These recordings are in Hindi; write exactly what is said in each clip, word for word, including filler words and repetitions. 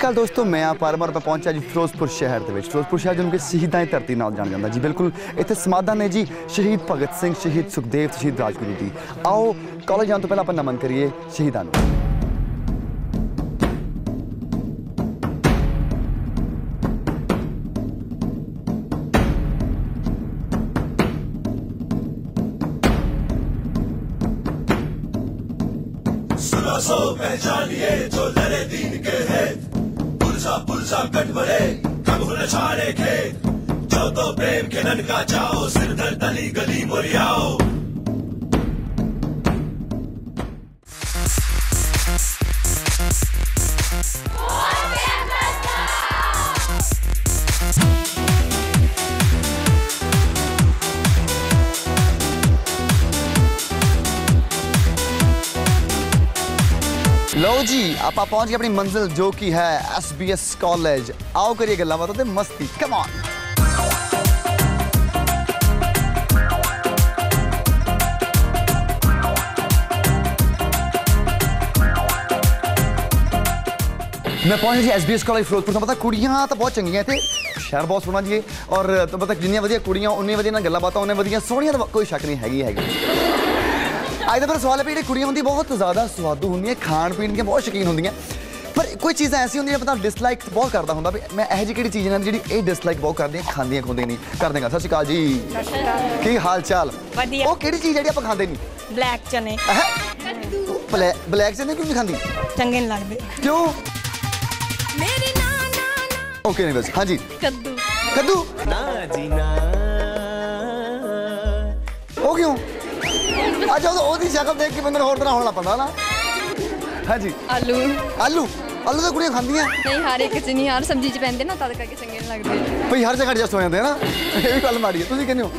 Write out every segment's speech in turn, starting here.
ਅਕਾਲ दोस्तों मैं आप बार बार तो पहुंचा जी फिरोजपुर शहर के फिरोजपुर शहर जिनके शहीदा की धरती नाल जाना जाता जी बिल्कुल इतने समाधान ने जी शहीद भगत सिंह शहीद सुखदेव शहीद राजगुरू जी आओ कॉलेज जाने तो पहले अपन नमन करिए शहीदां नूं सो पहचानिए जो लड़े दीन के हैं पुरसा पुरसा कटवरे कब नचा रखे जो तो प्रेम के ननका जाओ सिर धर तली गली मोरियाओ लो जी आप पहुंच गए अपनी मंजिल जो कि है एस बी एस कॉलेज आओ करिए गल्लां बातां ते मस्ती कम ऑन मैं पहुंच गई S B S college Ferozepur तो पता कुड़ियां तो बहुत चंगियां थे शहर बहुत सोहना जी और तो पता जिन्नियां वधिया कुड़ियां उन्नी वधिया ना गल्लां बातां उन्नी वधिया सोहणियां तो कोई शक नहीं हैगी हैगी आज का मेरा सवाल है भी कुड़ियां होंगी बहुत ज़्यादा स्वादू होंगे खान पीन के बहुत शौकीन होंगे पर कोई चीज़ें ऐसी होंगे पता डिसलाइक बहुत करता होंगे भी मैं यह जी कि चीज़ ने जी ये डिसलाइक बहुत करती खादियाँ खुदियाँ नहीं कर देगा सत श्री अकाल जी की हाल चाल वो कि चीज़ जी आप खाते नहीं ब्लैक चने ब्लैक ब्लैक चने क्यों नहीं खाती चंगे नहीं लगते क्यों ओके नहीं बस हाँ जी कद्दू कद्दू ओ क्यों अच्छा ओदी शकल देख के बंदे होर तरह होना पता ना हां जी आलू आलू आलू तो कुड़ियां खांदी हैं नहीं हर एक च नहीं हर सब्जी च पैंदे ना तद करके चंगे नहीं लगदे भई हर जगह एडजस्ट हो जांदे ना ये भी गल माड़ी है तुसी कहने हो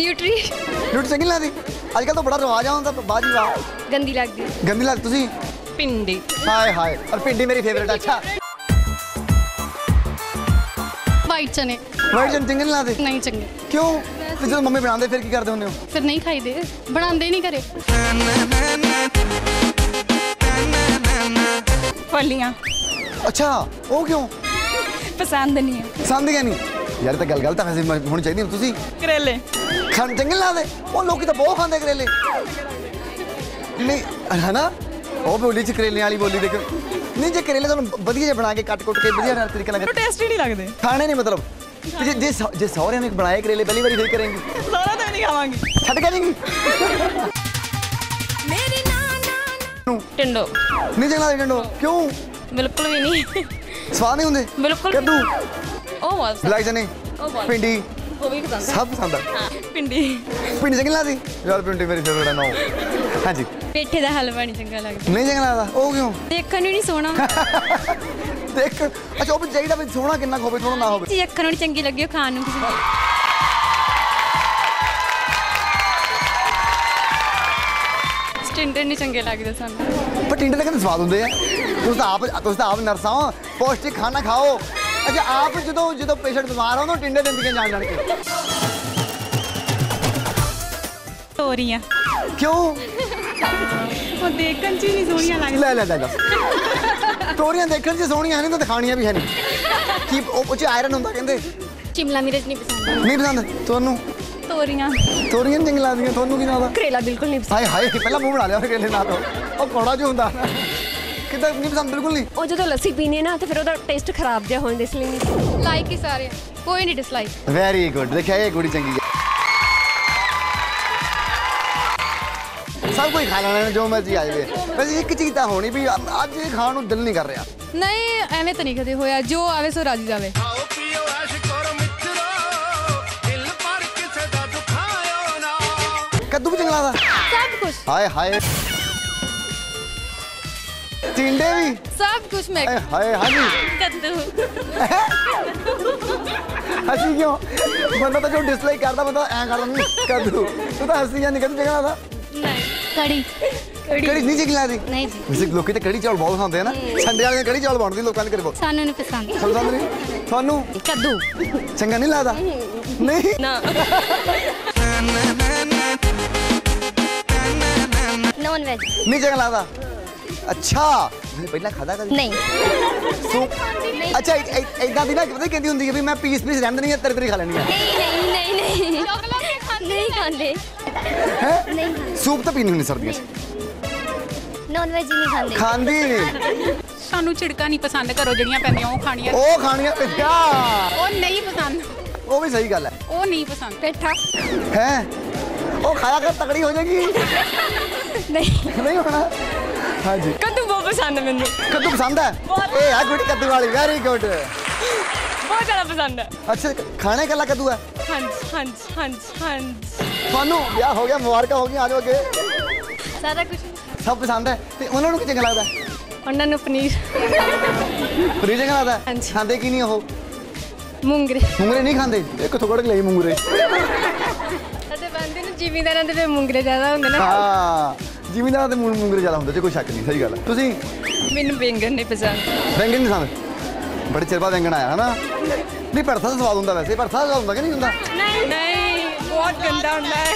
न्यूट्री न्यूट्री चंगी लगदी आजकल तो बड़ा रवाज आ हुंदा बाजी वा गंदी लगदी गंदी लगदी तुसी भिंडी हाय हाय और भिंडी मेरी फेवरेट अच्छा वाइट चने वाइट चने चंगे नहीं लगदे नहीं चंगे क्यों फिर जो मम्मी बनाते फिर की करते होंगे फिर नहीं खाई दे बनाते नहीं करे फलियां अच्छा वो क्यों पसंद नहीं है पसंद क्या नहीं यार तो गल गलत है होनी चाहिए तुसी करेले खान चंगे ला दे वो लोग तो बहुत खाते करेले नहीं है ना वो बोली च करेले वाली बोली देख नहीं जो करेले तो वधिया जो बना के कट कुट के वधिया तरीके लगे टेस्टी नहीं लगते खाने नहीं मतलब जे जे जे सौरे हमें बनाए करेले पहली बार ही करेंगे सौरा तो नहीं खावांगी छट करेंगी मेरी ना ना टिंडो नहीं चंगा टिंडो क्यों बिल्कुल भी नहीं स्वाद नहीं होंगे बिल्कुल कद्दू ओ वाह ब्लैक चने भिंडी वो भी पसंद है सब पसंद है भिंडी भिंडी चंगी लगदी यार भिंडी मेरी फेवरेट है ना हां जी पेठे दा हलवा नहीं चंगा लगदा नहीं चंगा लगदा ओ क्यों देखण ही नहीं सोना देख अच्छा ਉਹ ਜਿਹੜਾ ਵੀ ਸੋਹਣਾ ਕਿੰਨਾ ਹੋਵੇ ਸੋਹਣਾ ਨਾ ਹੋਵੇ ਜੀ ਅੱਖਾਂ ਨੂੰ ਚੰਗੀ ਲੱਗੀ ਖਾਣ ਨੂੰ ਕਿਸੇ ਨੂੰ ਟਿੰਡੇ ਨਹੀਂ ਚੰਗੇ ਲੱਗਦੇ ਸਾਨੂੰ ਪਰ ਟਿੰਡੇ ਦੇ ਕਿੰਨੇ ਸਵਾਦ ਹੁੰਦੇ ਆ ਤੁਸੀਂ ਤਾਂ ਆਪ ਤੁਸੀਂ ਤਾਂ ਆਪ ਨਰਸਾਂ ਪੌਸ਼ਟਿਕ ਖਾਣਾ ਖਾਓ अच्छा आप जो जो पेशेंट बीमार हो ना टिंडे दिंदे जान जान के सो रही है क्यों वो देखन ची नहीं सोनिया लग ले ले ले टोरियां देखन ची सोनिया है नहीं तो दिखानियां भी है नहीं कि ओ च आयरन हुंदा कहंदे शिमला मिर्च नहीं पसंद नहीं पसंद तोनु तोरियां तोरियां जंगलां दियां तोनु की नादा करेला बिल्कुल नहीं पसंद हाय हाय पहला मुंह बना लिया और करेले ना तो ओ कोड़ा जो हुंदा किदा नहीं पसंद बिल्कुल नहीं ओ जो तो लस्सी पीने ना तो फिर ओदा टेस्ट खराब जा होंदे इसलिए नहीं लाइक ही सारे कोई नहीं डिसलाइक वेरी गुड देखिए ये गुड़ी चंगी सब कोई खा लेना जो मर्जी आए बस एक चीज तो होनी भी आज ये खाने को दिल नहीं कर रहा नहीं एवें तो नहीं कदे होया जो आवे सो राजी जावे कद्दू भी जंगला था सब कुछ हाय हाय टिंडे भी सब कुछ मैं हाय हाय कद्दू हंसी क्यों बंदा तो जो डिसलाइक करता बंदा ऐ करता नहीं कद्दू तू तो हंसी या निकल जंगला था कड़ी कड़ी कड़ी नहीं जंगला दी नहीं जी वैसे लोकी ते कड़ी चावल बहुत खांदे हैं ना संडे वाले कड़ी चावल बनदी लोकां ने करबो सानू नहीं पसंद पसंद नहीं थानू कद्दू चंगा नहीं लगदा नहीं ना नॉन वेज नहीं चंगा लगदा अच्छा मैं पहला खादा कदी नहीं सो अच्छा इदा दी ना पता कहंदी हुंदी है भी मैं पीस पीस रहंदी नहीं तेरे तेरे खा लेनी है नहीं नहीं नहीं नहीं खांदे है नहीं सूप तो पीनी नहीं सर्दियां नॉन वेज नहीं खांदे खांदी नहीं सानू छिड़का नहीं पसंद करो जड़ियां पैंदियां ओ खानियां ओ खानियां पिट्ठा ओ नहीं पसंद ओ भी सही गल है ओ नहीं पसंद पिट्ठा हैं ओ खाया कर तगड़ी हो जाएगी नहीं नहीं होना हां जी कद्दू बहुत पसंद है मेनू कद्दू पसंद है ए है गुड कद्दू वाली वेरी गुड बहुत ज्यादा पसंद है अच्छा खाने का कद्दू है हां जी हां जी हां जी हां जी थानू ब्याह हो गया मुबारक हो गई आ जाओ अगे सारा कुछ सब पसंद है ते उन्हां नु कि चंगा लगदा उन्हां नु पनीर पनीर चंगा लगदा खांदे की नहीं हो मुंगरे मुंगरे नहीं खांदे एक थोकड़ के ले मुंगरे अते बंदे नु जिमीदारां दे मुंगरे ज्यादा हुंदे ना हां जिमीदारां दे मुंगरे ज्यादा हुंदे ते कोई शक नहीं सही गल है तुसी मेनू बैंगन नहीं पसंद बैंगन नहीं पसंद बड़े चिर बाद बैंगन आया है ना नहीं परथा दा स्वाद हुंदा वैसे परथा दा स्वाद हुंदा कि नहीं हुंदा नहीं नहीं बहुत गंदा होता है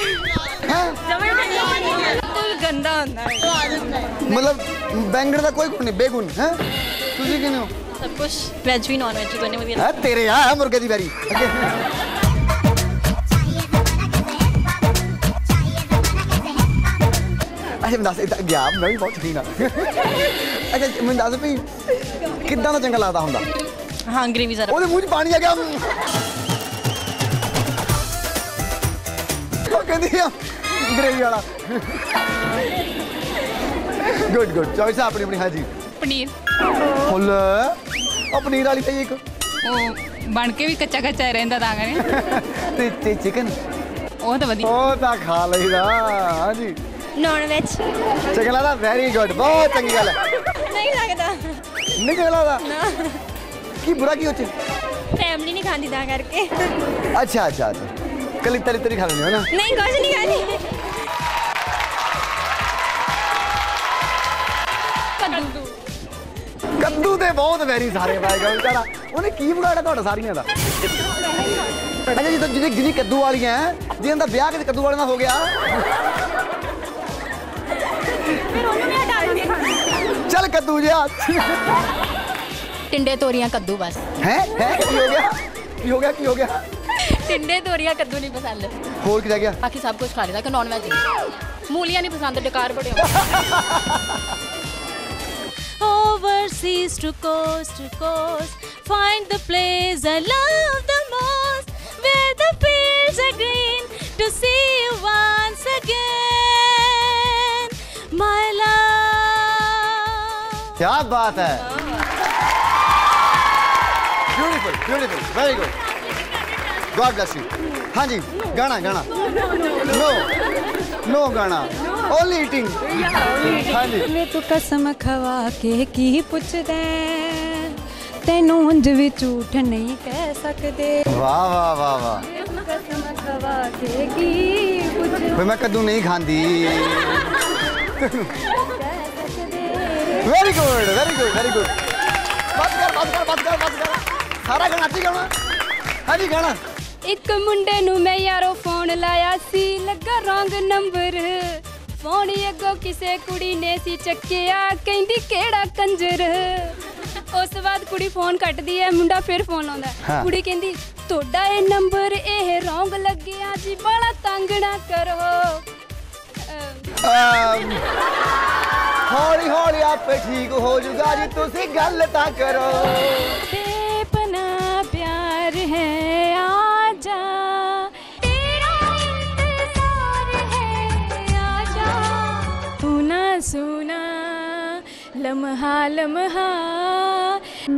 हैं तो गंदा होता है मतलब बैंगन का कोई गुण नहीं बेगुण हैं तुझे क्या नहीं हो सब कुछ वेज भी नॉन वेज भी करने में भी है तेरे यहाँ मुर्गे दी बैरी अच्छा मंदास इतना गया मैं भी बहुत ठीक ना अच्छा मंदास पे कितना तो चंगा लाता हूँ दा हाँ ग्रेवी जरा ओले मुझे पानी आ गया ग्रेवी वाला गुड गुड चॉइस अपनी अपनी हाँ जी पनीर फुल और पनीर वाली चाहिए एक वो बन के भी कच्चा कच्चा रहंदा ता करे ते चिकन ओ तो वदी ओ ता खा लेदा हां जी नॉन वेज चंगा लगदा वेरी गुड बहुत चंगी गल है नहीं लगदा नहीं चंगा लगदा की बुरा की होचे फैमिली नहीं खांदी ता करके अच्छा अच्छा अच्छा कली तरी तरी खा लेनी है ना नहीं कुछ नहीं खानी कद्दू कद्दू दे बहुत वेरी सारे भाई गल तेरा उन्हें की बगाड़ा तोड़ा सारियां दा अच्छा जी तो जिने जिने कद्दू वाली हैं जिन दा ब्याह के कद्दू वाले ना हो गया फिर उन्होंने हटा दिया चल कद्दू जा टिंडे तोरियां कद्दू बस हैं हैं की हो गया की हो गया की हो गया टिंडे तोरिया कद्दू नहीं पसंद और क्या क्या बाकी सब कुछ खा लेता कि नॉन वेज मूलियां नहीं पसंद डकार बड़े overseas to coast to coast find the place I love the most where the fields are green to see you once again my love क्या बात है beautiful beautiful very good God bless you. हाँ जी गाना गाना नो नो गाना only eating हाँ जी मैं तो कसम खवा के की पुछदे तैनूं उंज भी झूठ नहीं कह सकदे वाह वाह वाह वाह कसम खवा के की पुछदे मैं कद्दू नहीं खांदी very good very good very good बात कर बात कर बात कर बात कर सारा गाना अच्छी गाना हाँ जी गाना। एक मुंडे नू मैं यारो फोन लाया सी लगा रॉन्ग नंबर फोन अगो किसे कुड़ी ने सी चक्किया कहंदी केड़ा कंजर। उस बाद कुड़ी फोन कटदी है मुंडा फिर फोन लांदा है कुड़ी कहंदी तोड़ा ए नंबर ए रॉन्ग लग्गिया जी बड़ा तंग ना करो। हौली हौली आप ठीक हो जूगा जी तुसी गल तां करो। बेपना प्यार है आजा सुना लम्हा लम्हा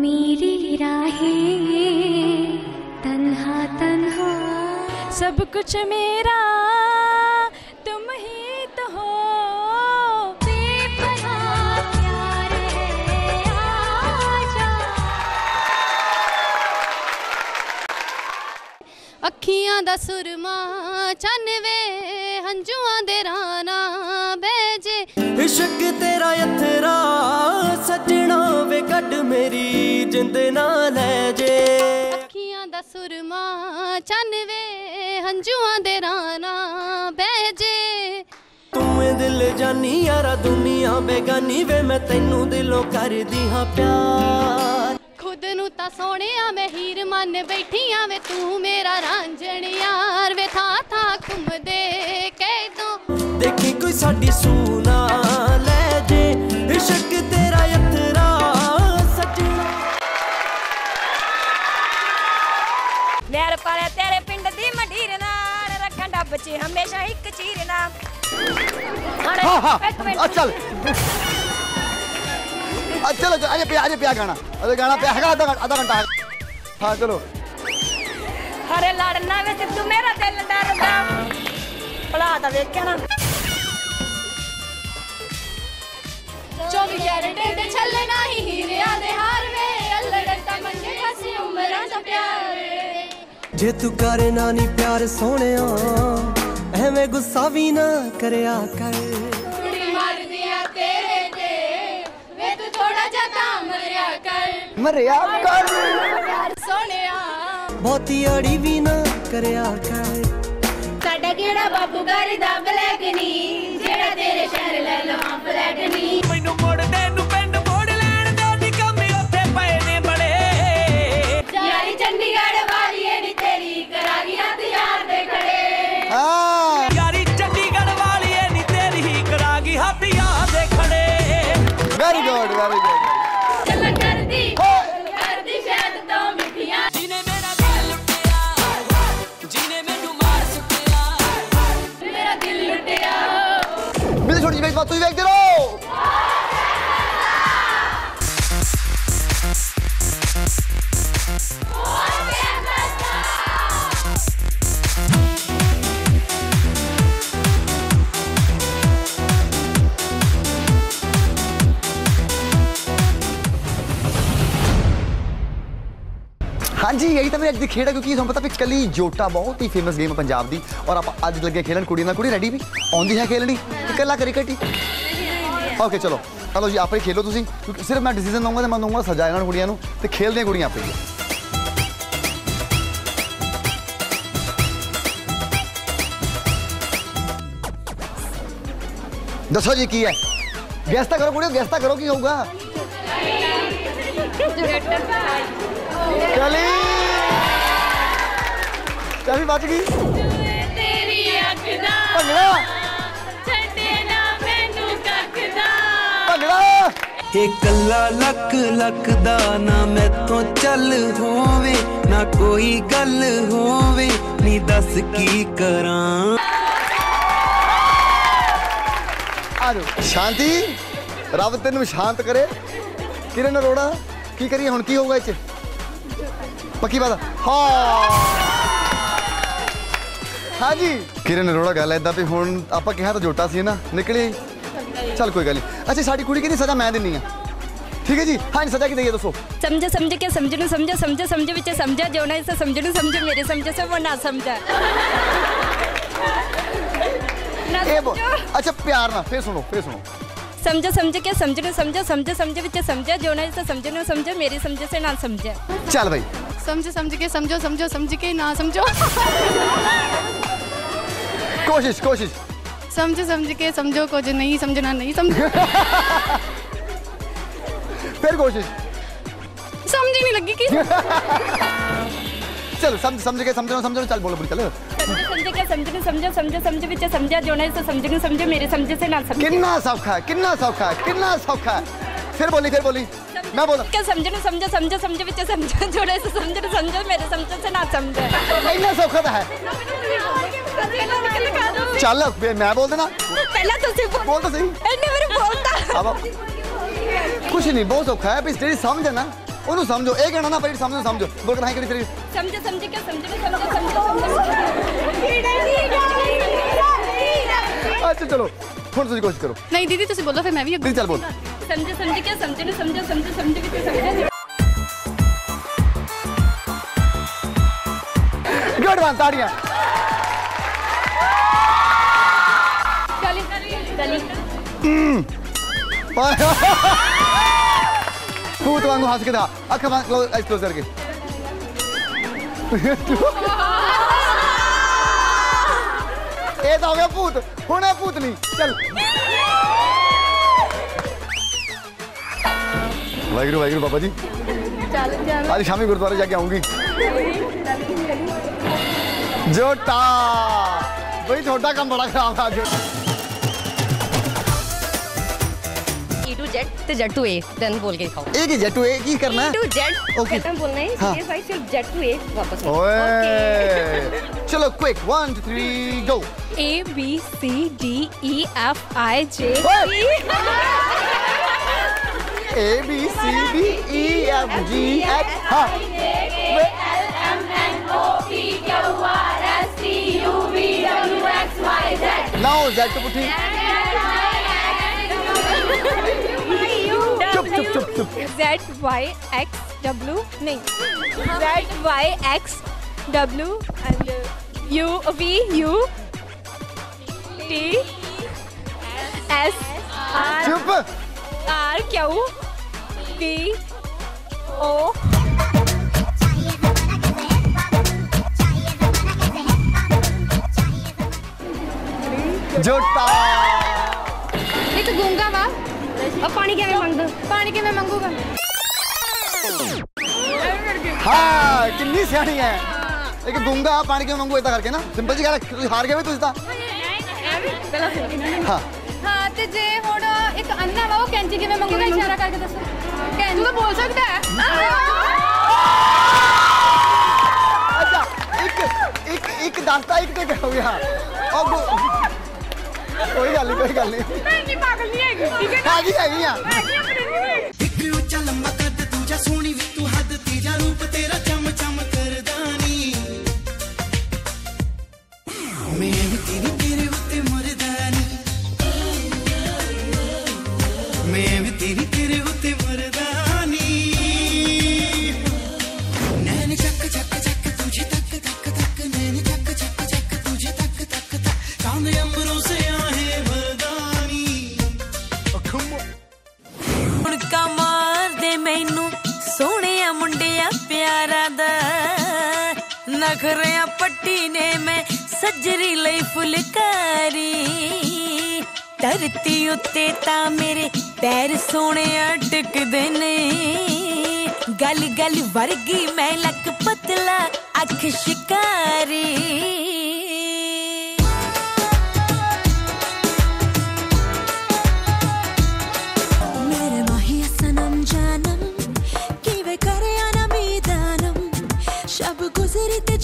मेरी राहें तन्हा तन्हा सब कुछ मेरा तुम ही तो हो। बेपनाह प्यार है आजा अखियां दा सुरमा चनवे हंजुआं दे राना इश्क तेरा यथरा सजना वे कट मेरी जिंद ना ले जे। अखियां दा सुरमा चनवे हंजुआं दे राना बेजे तूं दिल जानी यारा दुनिया बेगानी वे मैं तैनू दिलों कर दी हां प्यार। खुद नू ता सोहणिया मैं हीर मन बैठी हां वे तू मेरा रांझण यार वे था था घुमदे कह दो देखी कोई साडी सूना ले जे इश्क तेरा यतरा सजना। मेरे पाले तेरे पिंड दी मढीर नाल रखण दा बच्चे हमेशा इक चीर ना। हां हां चल चलो अजे पे अजे पे गाना अजे गाना पे हैगा आधा आधा घंटा। हां चलो अरे लड़ना वे तू मेरा दिल डरदा भला ता देख ना चौबी कैरेटे दे छलना ही हीरे दे हार में अल्लड़ता मंगे हसी उमरां दा प्यार जे तू करे ना नी प्यार सोहणिया एवें गुस्सा भी ना करया कर कुड़ी मार दिया तेरे ते वे तू थोड़ा जाता मरया कर मरया कर प्यार सोहणिया बहुती अड़ी भी ना करया कर साडा केड़ा बाबू घर दा ब्लैक नी जेड़ा तेरे शहर ले लो हां ब्लैक नी। तू देख दे हाँ जी यही तो मैं अभी खेड़ा क्योंकि तुम पता पिछली जोटा बहुत ही फेमस गेम है पंजाब की और आप अज लगे खेलन कुड़ी ना कुड़ी रेडी भी आँदी है खेलनी कला क्रिकेट ही। ओके चलो चलो जी आप ही खेलो तुम क्योंकि सिर्फ मैं डिसीजन दूंगा तो मैं दूंगा सजा इन्होंने कुड़िया तो खेल दें कुड़ियाँ आप ही। दसो जी की है गैस तो करो कुड़ियों गैस तो करो की होगा चली चली बच गई तेरी अखदा भंगड़ा छड्डे ना मैनू कखदा भंगड़ा ए कल्ला लक लक दा ना मैथों चल होवे ना कोई गल होवे नी दस की करां। आरो शांति रब तेनू शांत करे किरण अरोड़ा की करिए हुण की होगा इच पक्की बात। हाँ हाँ जी किरण अरोड़ा गल ऐदा भी हुण आपां कहा तो जोटा सी ना निकली चल कोई गल नहीं। अच्छा साडी कुड़ी कहंदी सजा मैं दिन्नी आ ठीक है जी। हाँ जी सजा की दईए दसो समझ समझ के समझ नूं समझ समझ समझ विच समझा जोना इस समझ नूं समझ मेरे समझ सब ना समझा ए बो अच्छा प्यार ना फिर सुनो फिर सुनो समझ समझ के समझ नूं समझ समझ समझ विच समझा जोना इस समझ नूं समझ मेरे समझ से ना समझा। चल भाई समझ समझ के समझो समझो समझ के ना समझो। कोशिश कोशिश समझ समझ के समझो को जो नहीं समझना नहीं समझो। फिर कोशिश समझ नहीं लगी कि चलो समझ समझ के समझो समझो चल बोलो बोलो चलो समझ के समझो समझो समझो समझ विच समझा जोना सो समझ समझे मेरे समझे से ना समझ कितना सौखा कितना सौखा कितना सौखा। फिर बोली फिर बोली मैं बोला क्या समझो समझो समझो समझो विच समझा जोना सो समझ समझो मेरे समझे से ना समझे कितना सौखा था है चल मैं बोल देना पहला तुसी बोल तो सही इन्ने मेरे बोलता अब कुछ नहीं बहुत सौखा है बस तेरी समझ है ना उन्हें समझो एक है ना पर समझो समझो बोल कर है कि तेरी समझो समझ के समझो समझो समझो अच्छा चलो थोड़ी सी कोशिश करो नहीं दीदी तुसी बोलो फिर मैं भी दीदी चल बोल समझो समझ के समझो समझो समझो समझो के समझो गुड वन ताड़ियां चली चली फूट वांगू हंस के था आंखें क्लोज क्लोज करके ये तो हो गया भूत हूं भूत नहीं चल वाहिगुरु वाहिगुरु बाबा जी आज शामी गुरुद्वारे जाके आऊंगी। जोटा भाई छोटा काम बड़ा खराब था आज जेट ते जेट टू ए देन बोल के दिखाओ एक ही जेट टू ए की करना है टू जेट ओके खत्म बोलना है सीरियस भाई सिर्फ जेट टू ए वापस ओए चलो quick one two three go A B C D E F I J A B C D E F G H हां A L M N O P Q R S T U V W X Y Z now Z टू पुटी Z Y X W नहीं Z Y X W and U V U T S R चुप R Q P O जोटा एक गूंगा वा अब पानी क्या मैं मांग दो पानी क्या मैं मांगूंगा हाँ कितनी सियानी है एक गूंगा पानी क्या मांगू ऐसा करके ना सिंपल जी कह हार गया भी तू इसका हाँ हाँ तो जे होड़ एक अन्ना वो कैंची के मैं मांगूंगा इशारा करके दस कैंची तू बोल सकता है अच्छा एक एक एक दास्ता एक तो क्या हो गया और कोई गल नहीं कोई गल नहीं मैं नहीं पागल नहीं है ठीक है आगी आगी हां बिक्री उच्चा लंबा कद तुझा सोनी वी तू हद तेरा रूप तेरा चम चम कर दानी मैं भी तेरी तेरे उत्ते मरदानी मैं भी तेरी तेरे उत्ते मरदानी नैन चक चक चक तुझे तक तक तक नैन चक चक चक तुझे तक तक तक चांद अंबरों से नखरिया पट्टी ने मैं सजरी लई फुलकारी धरती उत्ते ता मेरे पैर सोने अटकदे ने गल गल वर्गी मैं लक पतला अख शिकारी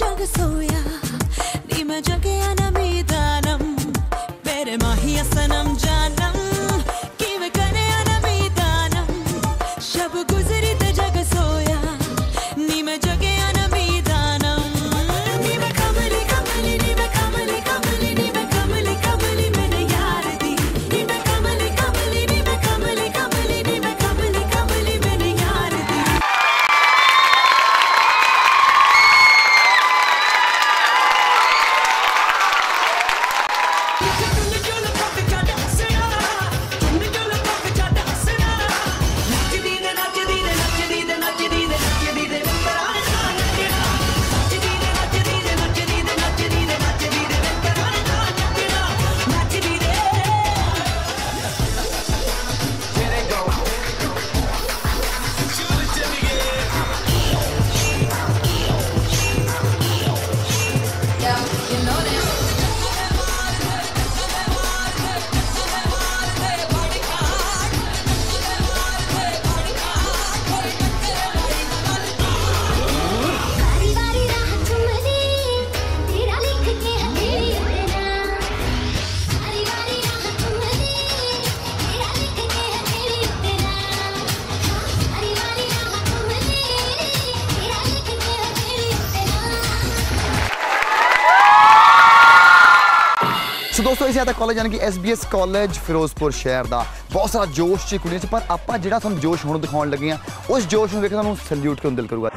जग सोया नी मैं जगे आना मैदानम मेरे माहिया सनम जानम कि वे करे आना मैदानम शब गुजरी ते जग सोया नी मैं जगे आना मैदानम नी मैं कमली कमली नी मैं कमली कमली नी मैं कमली कमली मैंने यार दी नी मैं कमली कमली नी मैं कमली कमली नी मैं कमली कमली मैंने यार दी दोस्तों इसी आता कॉलेज यानी कि S B S college Ferozepur शहर का बहुत सारा जोश जी कुड़ियों पर आप जो तुम जोश हूँ दिखा लगे हैं उस जोश में देखकर तुम्हें सल्यूट करने दिल करूँगा।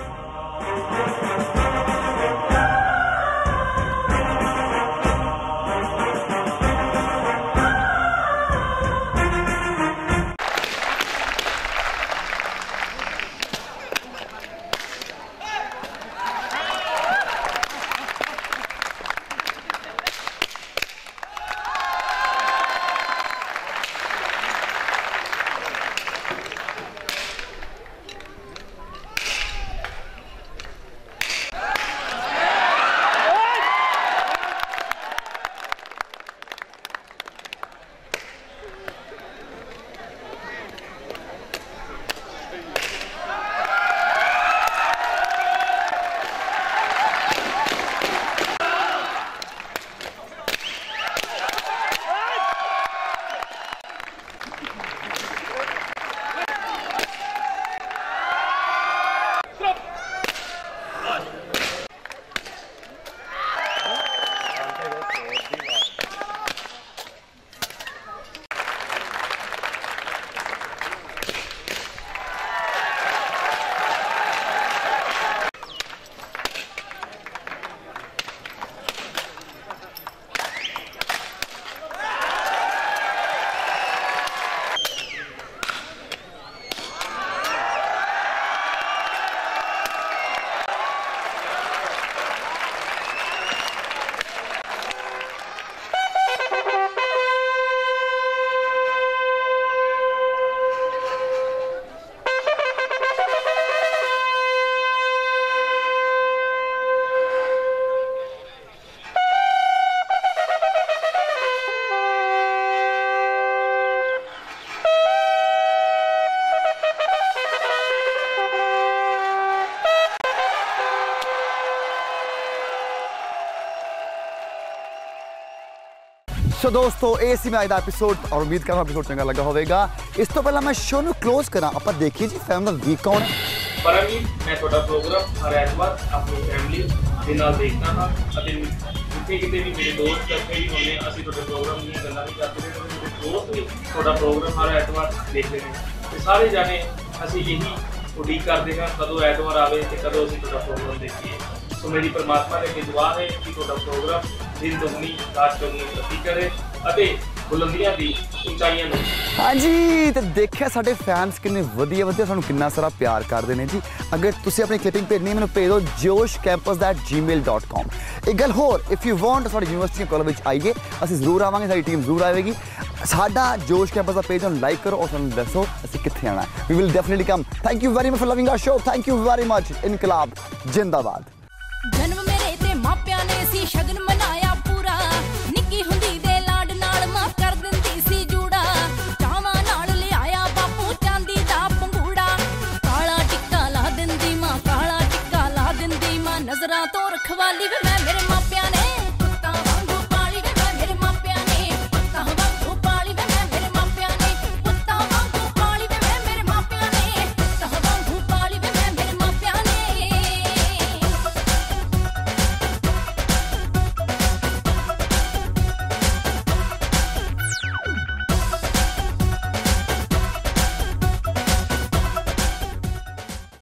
सो दोस्तों ए सी में आए एपिसोड और उम्मीद कर रहा हूँ एपिसोड चंगा लगा होगा। इस तो पहला मैं शो में क्लोज करा आप देखिए जी फैमिली वीक कौन है परमी मैं छोटा प्रोग्राम हर एतवार अपनी फैमिली के नाल देखना था ਅਤੇ ਜਿੱਥੇ ਕਿਤੇ ਵੀ ਮੇਰੇ ਦੋਸਤ ਕਰਦੇ ਵੀ ਹੁੰਦੇ ਅਸੀਂ ਤੁਹਾਡੇ ਪ੍ਰੋਗਰਾਮ ਦੀਆਂ ਗੱਲਾਂ ਵੀ ਕਰਦੇ ਰਹੇ ਤੇ ਮੇਰੇ ਦੋਸਤ ਵੀ ਤੁਹਾਡਾ ਪ੍ਰੋਗਰਾਮ ਹਰ ਐਤਵਾਰ ਦੇਖਦੇ ਨੇ ਤੇ ਸਾਰੇ ਜਾਣੇ ਅਸੀਂ ਇਹੀ ਉਡੀਕ ਕਰਦੇ ਹਾਂ ਕਦੋਂ ਐਤਵਾਰ ਆਵੇ ਤੇ ਕਦੋਂ ਅਸੀਂ ਤੁਹਾਡਾ ਪ੍ਰੋਗਰਾਮ ਦੇਖੀਏ। ਸੋ ਮੇਰੀ ਪਰਮਾਤਮਾ ਦੇ ਦੁਆ ਹੈ ਕਿ ਤੁਹਾਡਾ ਪ੍ਰੋਗਰਾਮ दिन दोगुनी रात दोगुनी तरक्की करे अते बुलंदियां दी ऊंचाइयां दी। हाँ जी तो देखिया साढ़े फैंस किन्ने वधिया वधिया सानू किन्ना सारा प्यार करते हैं जी। अगर तुसी अपनी क्लिपिंग भेजनी मैनू भेज दो जोश कैंपस दा एट जीमेल डॉट कॉम। एक गल होर इफ यू वॉन्ट साड़ी यूनिवर्सिटी कॉलेज आइए असीं जरूर आवांगे साडी टीम जरूर आएगी। साडा जोश कैंपस दा पेज नूं लाइक करो और सानू दसो असीं कित्थे आना है we will definitely come. Thank you very much for loving our show. Thank you very much. इनकलाब जिंदाबाद। जन्म मेरे इतने मापिया ने सी शगन